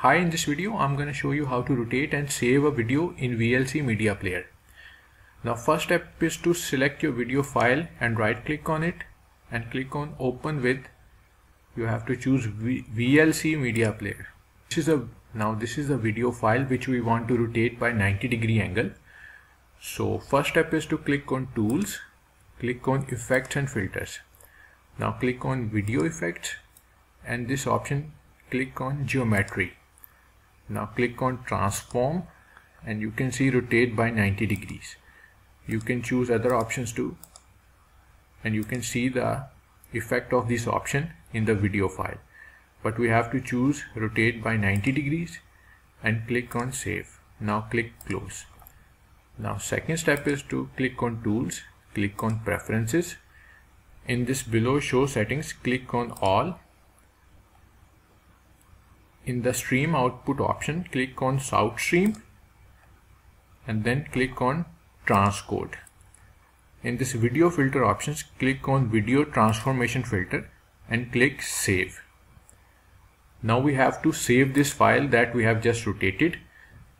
Hi, in this video I'm going to show you how to rotate and save a video in VLC Media Player. Now first step is to select your video file and right click on it and click on open with. You have to choose VLC Media Player. This is a video file which we want to rotate by 90-degree angle. So first step is to click on Tools, click on Effects and Filters. Now click on Video Effects and this option click on Geometry. Now click on Transform and you can see rotate by 90 degrees. You can choose other options too and you can see the effect of this option in the video file. But we have to choose rotate by 90 degrees and click on Save. Now click Close. Now second step is to click on Tools, click on Preferences. In this below Show Settings, click on All. In the Stream Output option, click on South Stream and then click on Transcode. In this Video Filter options, click on Video Transformation Filter and click Save. Now we have to save this file that we have just rotated.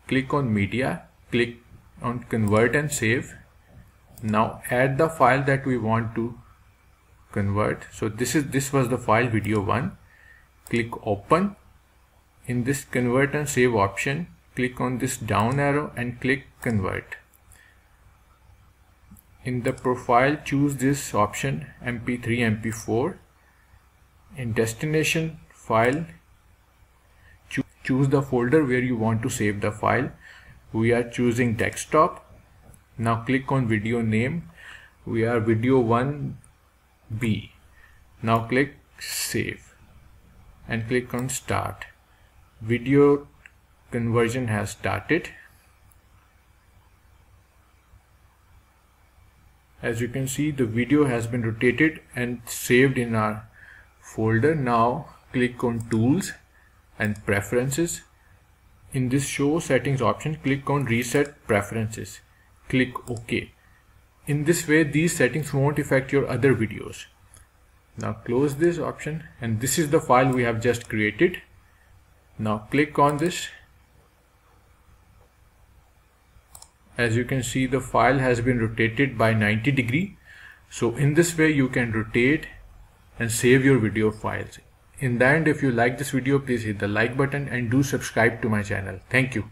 Click on Media, click on Convert and Save. Now add the file that we want to convert. So this was the file video 1. Click Open. In this Convert and Save option, click on this down arrow and click Convert. In the Profile, choose this option MP3, MP4. In Destination File, choose the folder where you want to save the file. We are choosing desktop. Now click on video name. We are video 1B. Now click Save and click on Start. Video conversion has started. As you can see, the video has been rotated and saved in our folder. Now click on Tools and Preferences. In this Show Settings option, click on Reset Preferences. Click OK. In this way, these settings won't affect your other videos. Now close this option and this is the file we have just created. Now click on this. As you can see, the file has been rotated by 90 degree. So in this way, you can rotate and save your video files. In the end, if you like this video, please hit the like button and do subscribe to my channel. Thank you.